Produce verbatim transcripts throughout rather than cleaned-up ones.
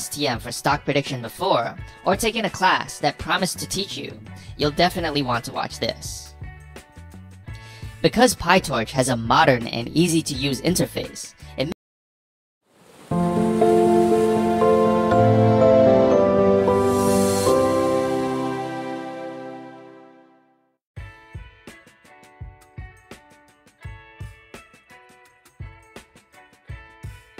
L S T M for stock prediction before, or taken a class that promised to teach you, you'll definitely want to watch this. Because PyTorch has a modern and easy-to-use interface, it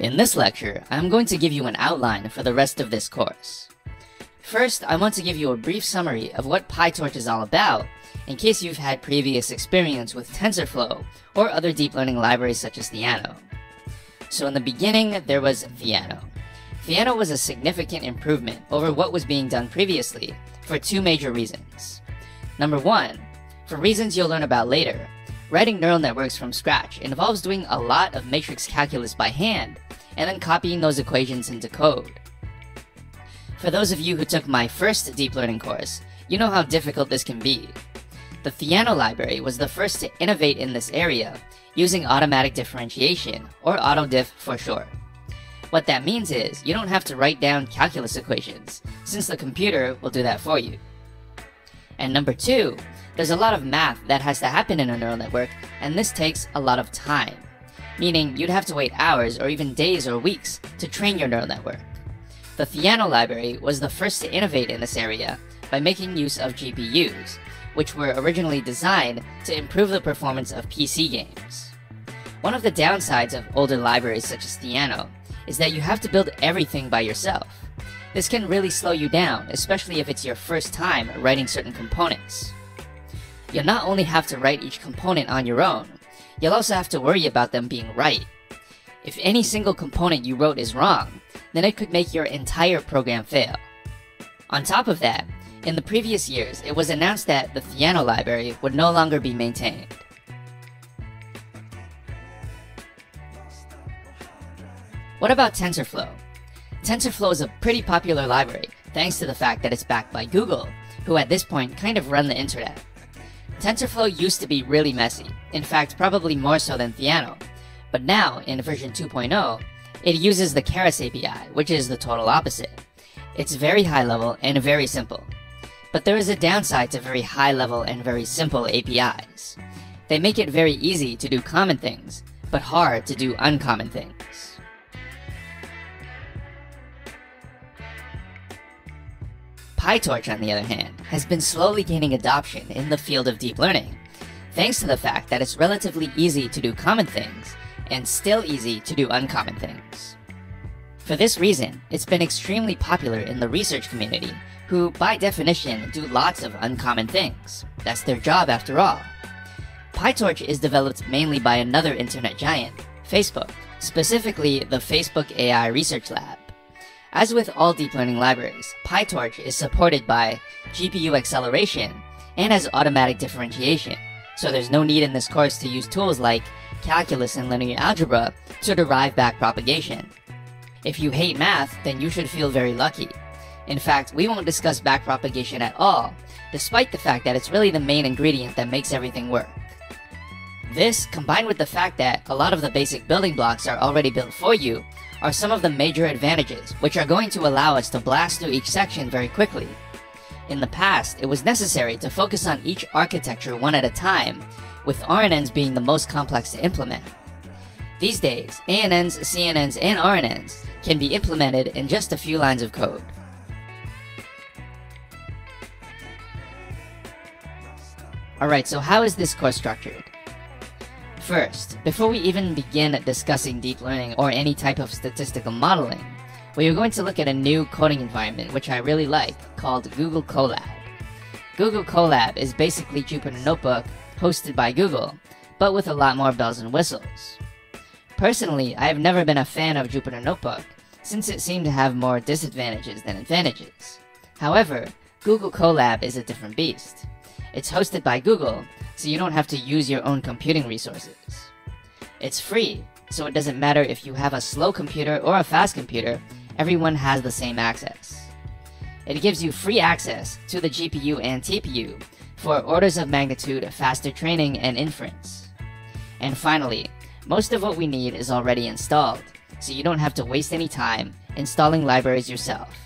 In this lecture, I'm going to give you an outline for the rest of this course. First, I want to give you a brief summary of what PyTorch is all about, in case you've had previous experience with TensorFlow or other deep learning libraries such as Theano. So in the beginning, there was Theano. Theano was a significant improvement over what was being done previously for two major reasons. Number one, for reasons you'll learn about later, writing neural networks from scratch involves doing a lot of matrix calculus by hand, and then copying those equations into code. For those of you who took my first deep learning course, you know how difficult this can be. The Theano library was the first to innovate in this area using automatic differentiation, or autodiff for short. What that means is you don't have to write down calculus equations, since the computer will do that for you. And number two, there's a lot of math that has to happen in a neural network, and this takes a lot of time. Meaning you'd have to wait hours or even days or weeks to train your neural network. The Theano library was the first to innovate in this area by making use of G P Us, which were originally designed to improve the performance of P C games. One of the downsides of older libraries such as Theano is that you have to build everything by yourself. This can really slow you down, especially if it's your first time writing certain components. You'll not only have to write each component on your own, you'll also have to worry about them being right. If any single component you wrote is wrong, then it could make your entire program fail. On top of that, in the previous years, it was announced that the Theano library would no longer be maintained. What about TensorFlow? TensorFlow is a pretty popular library, thanks to the fact that it's backed by Google, who at this point kind of run the internet. TensorFlow used to be really messy, in fact probably more so than Theano, but now, in version two point oh, it uses the Keras A P I, which is the total opposite. It's very high level and very simple. But there is a downside to very high level and very simple A P Is. They make it very easy to do common things, but hard to do uncommon things. PyTorch, on the other hand, has been slowly gaining adoption in the field of deep learning, thanks to the fact that it's relatively easy to do common things, and still easy to do uncommon things. For this reason, it's been extremely popular in the research community, who, by definition, do lots of uncommon things. That's their job after all. PyTorch is developed mainly by another internet giant, Facebook, specifically the Facebook A I Research Lab. As with all deep learning libraries, PyTorch is supported by G P U acceleration and has automatic differentiation, so there's no need in this course to use tools like calculus and linear algebra to derive backpropagation. If you hate math, then you should feel very lucky. In fact, we won't discuss backpropagation at all, despite the fact that it's really the main ingredient that makes everything work. This, combined with the fact that a lot of the basic building blocks are already built for you, are some of the major advantages, which are going to allow us to blast through each section very quickly. In the past, it was necessary to focus on each architecture one at a time, with R N Ns being the most complex to implement. These days, A N Ns, C N Ns, and R N Ns can be implemented in just a few lines of code. Alright, so how is this course structured? First, before we even begin discussing deep learning or any type of statistical modeling, we are going to look at a new coding environment which I really like, called Google Colab. Google Colab is basically Jupyter Notebook hosted by Google, but with a lot more bells and whistles. Personally, I have never been a fan of Jupyter Notebook, since it seemed to have more disadvantages than advantages. However, Google Colab is a different beast. It's hosted by Google, so you don't have to use your own computing resources. It's free, so it doesn't matter if you have a slow computer or a fast computer, everyone has the same access. It gives you free access to the G P U and T P U for orders of magnitude faster training and inference. And finally, most of what we need is already installed, so you don't have to waste any time installing libraries yourself.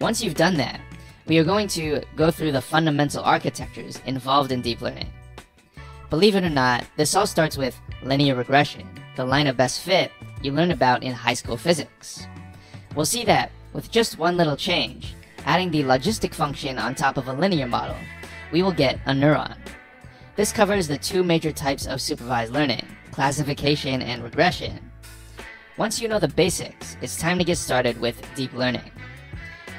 Once you've done that, we are going to go through the fundamental architectures involved in deep learning. Believe it or not, this all starts with linear regression, the line of best fit you learn about in high school physics. We'll see that with just one little change, adding the logistic function on top of a linear model, we will get a neuron. This covers the two major types of supervised learning, classification and regression. Once you know the basics, it's time to get started with deep learning.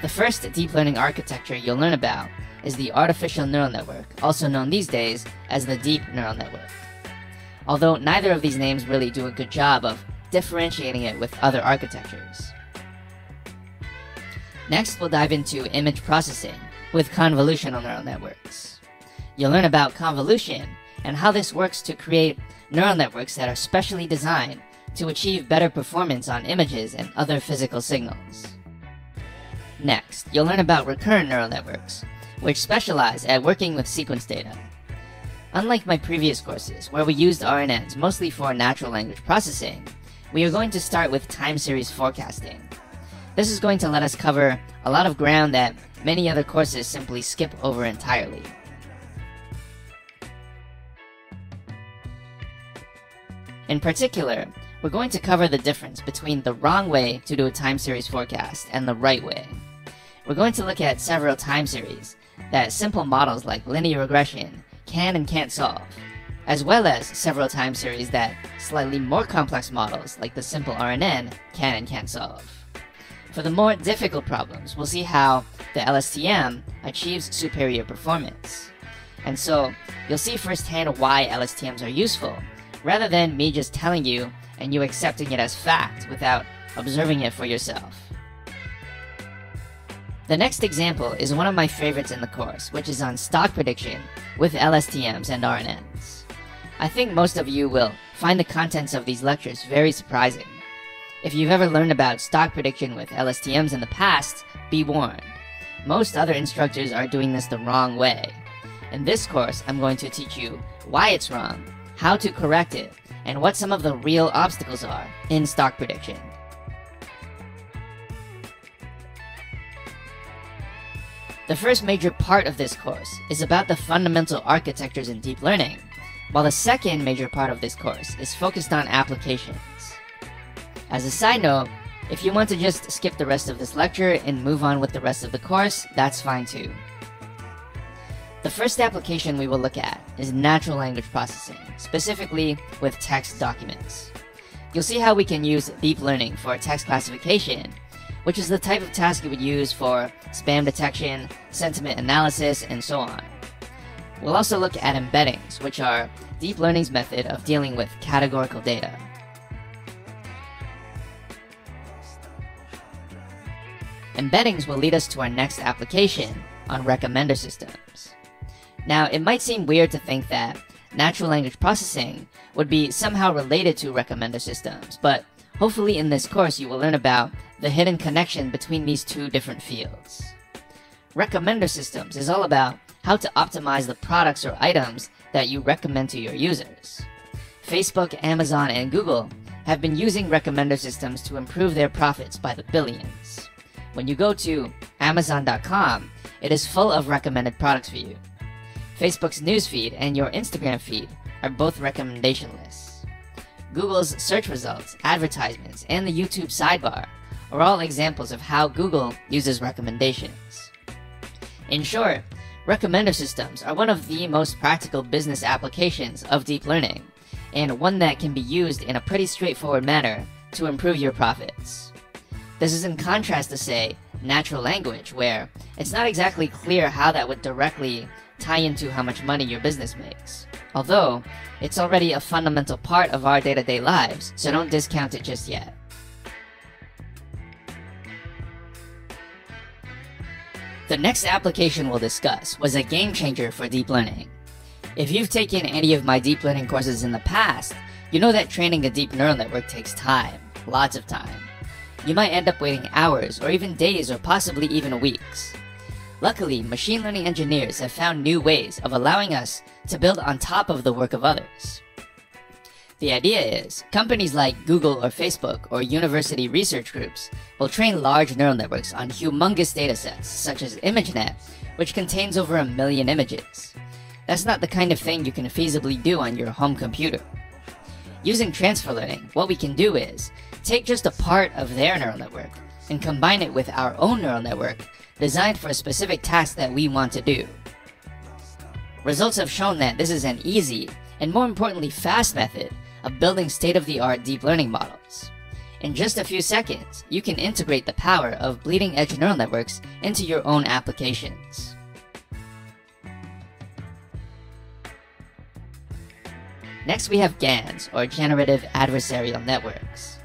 The first deep learning architecture you'll learn about is the artificial neural network, also known these days as the deep neural network. Although neither of these names really do a good job of differentiating it with other architectures. Next, we'll dive into image processing with convolutional neural networks. You'll learn about convolution and how this works to create neural networks that are specially designed to achieve better performance on images and other physical signals. Next, you'll learn about recurrent neural networks, which specialize at working with sequence data. Unlike my previous courses, where we used R N Ns mostly for natural language processing, we are going to start with time series forecasting. This is going to let us cover a lot of ground that many other courses simply skip over entirely. In particular, we're going to cover the difference between the wrong way to do a time series forecast and the right way. We're going to look at several time series that simple models like linear regression can and can't solve, as well as several time series that slightly more complex models like the simple R N N can and can't solve. For the more difficult problems, we'll see how the L S T M achieves superior performance. And so, you'll see firsthand why L S T Ms are useful, rather than me just telling you and you accepting it as fact without observing it for yourself. The next example is one of my favorites in the course, which is on stock prediction with L S T Ms and R N Ns. I think most of you will find the contents of these lectures very surprising. If you've ever learned about stock prediction with L S T Ms in the past, be warned. Most other instructors are doing this the wrong way. In this course, I'm going to teach you why it's wrong, how to correct it, and what some of the real obstacles are in stock prediction. The first major part of this course is about the fundamental architectures in deep learning, while the second major part of this course is focused on applications. As a side note, if you want to just skip the rest of this lecture and move on with the rest of the course, that's fine too. The first application we will look at is natural language processing, specifically with text documents. You'll see how we can use deep learning for text classification, which is the type of task you would use for spam detection, sentiment analysis, and so on. We'll also look at embeddings, which are deep learning's method of dealing with categorical data. Embeddings will lead us to our next application on recommender systems. Now, it might seem weird to think that natural language processing would be somehow related to recommender systems, but hopefully in this course you will learn about the hidden connection between these two different fields. Recommender systems is all about how to optimize the products or items that you recommend to your users. Facebook, Amazon, and Google have been using recommender systems to improve their profits by the billions. When you go to Amazon dot com, it is full of recommended products for you. Facebook's newsfeed and your Instagram feed are both recommendation lists. Google's search results, advertisements, and the YouTube sidebar are all examples of how Google uses recommendations. In short, recommender systems are one of the most practical business applications of deep learning, and one that can be used in a pretty straightforward manner to improve your profits. This is in contrast to, say, natural language, where it's not exactly clear how that would directly tie into how much money your business makes. Although, it's already a fundamental part of our day-to-day lives, so don't discount it just yet. The next application we'll discuss was a game changer for deep learning. If you've taken any of my deep learning courses in the past, you know that training a deep neural network takes time, lots of time. You might end up waiting hours or even days or possibly even weeks. Luckily, machine learning engineers have found new ways of allowing us to build on top of the work of others. The idea is, companies like Google or Facebook or university research groups will train large neural networks on humongous datasets such as ImageNet, which contains over a million images. That's not the kind of thing you can feasibly do on your home computer. Using transfer learning, what we can do is take just a part of their neural network and combine it with our own neural network designed for a specific task that we want to do. Results have shown that this is an easy, and more importantly fast, method of building state-of-the-art deep learning models. In just a few seconds, you can integrate the power of bleeding-edge neural networks into your own applications. Next we have GANs, or Generative Adversarial Networks.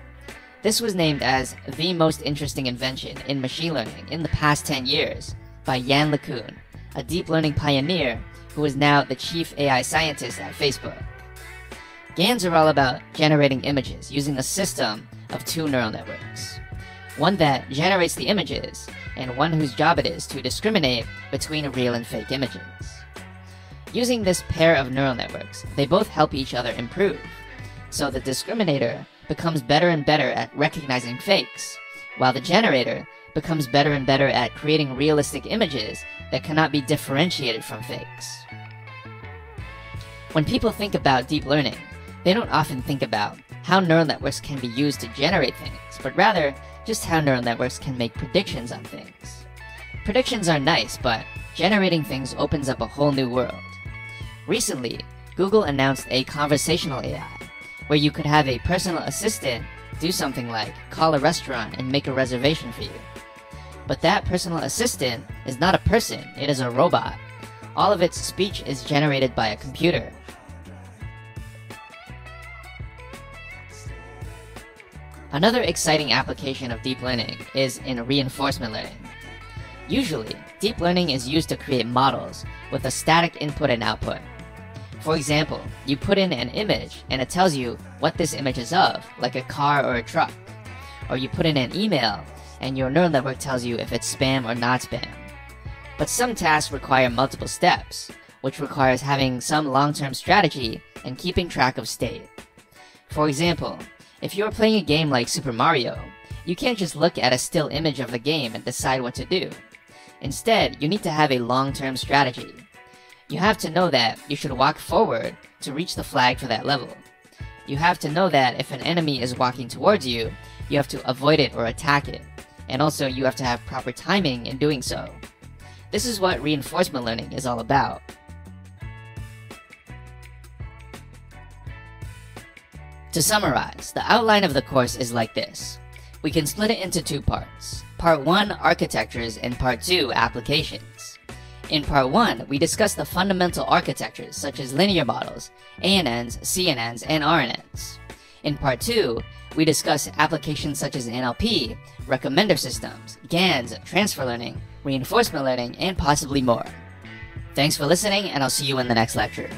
This was named as the most interesting invention in machine learning in the past ten years by Yann LeCun, a deep learning pioneer who is now the chief A I scientist at Facebook. GANs are all about generating images using a system of two neural networks. One that generates the images, and one whose job it is to discriminate between real and fake images. Using this pair of neural networks, they both help each other improve, so the discriminator becomes better and better at recognizing fakes, while the generator becomes better and better at creating realistic images that cannot be differentiated from fakes. When people think about deep learning, they don't often think about how neural networks can be used to generate things, but rather just how neural networks can make predictions on things. Predictions are nice, but generating things opens up a whole new world. Recently, Google announced a conversational A I, where you could have a personal assistant do something like call a restaurant and make a reservation for you. But that personal assistant is not a person, it is a robot. All of its speech is generated by a computer. Another exciting application of deep learning is in reinforcement learning. Usually, deep learning is used to create models with a static input and output. For example, you put in an image and it tells you what this image is of, like a car or a truck. Or you put in an email and your neural network tells you if it's spam or not spam. But some tasks require multiple steps, which requires having some long-term strategy and keeping track of state. For example, if you're playing a game like Super Mario, you can't just look at a still image of the game and decide what to do. Instead, you need to have a long-term strategy. You have to know that you should walk forward to reach the flag for that level. You have to know that if an enemy is walking towards you, you have to avoid it or attack it. And also, you have to have proper timing in doing so. This is what reinforcement learning is all about. To summarize, the outline of the course is like this. We can split it into two parts. Part one, architectures, and part two, applications. In part one, we discuss the fundamental architectures such as linear models, A N Ns, C N Ns, and R N Ns. In part two, we discuss applications such as N L P, recommender systems, GANs, transfer learning, reinforcement learning, and possibly more. Thanks for listening, and I'll see you in the next lecture.